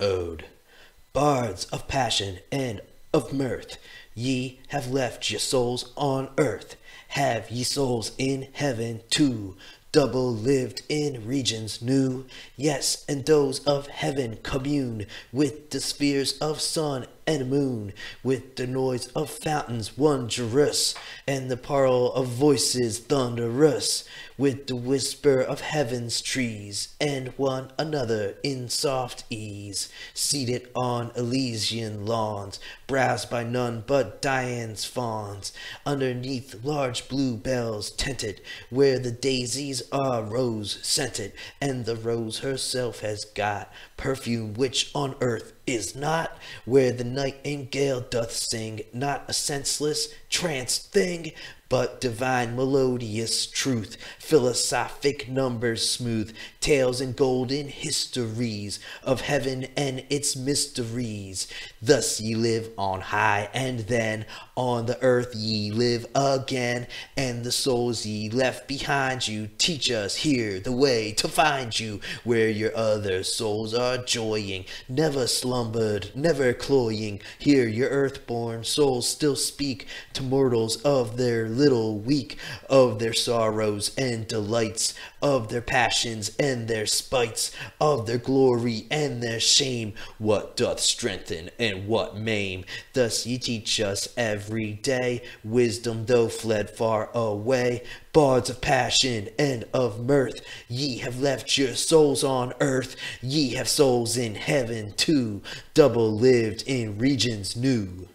ode. Bards of passion and of mirth, ye have left your souls on earth. Have ye souls in heaven too, double lived in regions new? Yes, and those of heaven commune with the spheres of sun and moon, with the noise of fountains wondrous, and the parle of voices thunderous, with the whisper of heaven's trees, and one another in soft ease, seated on Elysian lawns, browsed by none but Dian's fawns, underneath large blue bells tented, where the daisies are rose scented, and the rose herself has got perfume which on earth is not, where the nightingale doth sing, not a senseless trance thing, but divine melodious truth, philosophic numbers smooth, tales and golden histories of heaven and its mysteries. Thus ye live on high, and then on the earth ye live again, and the souls ye left behind you teach us here the way to find you, where your other souls are joying, never slumbered, never cloying. Here your earthborn souls still speak to mortals of their little week, of their sorrows and delights, of their passions and their spites, of their glory and their shame, what doth strengthen and what maim. Thus ye teach us every day wisdom, though fled far away. Bards of passion and of mirth, ye have left your souls on earth. Ye have souls in heaven too, double lived in regions new.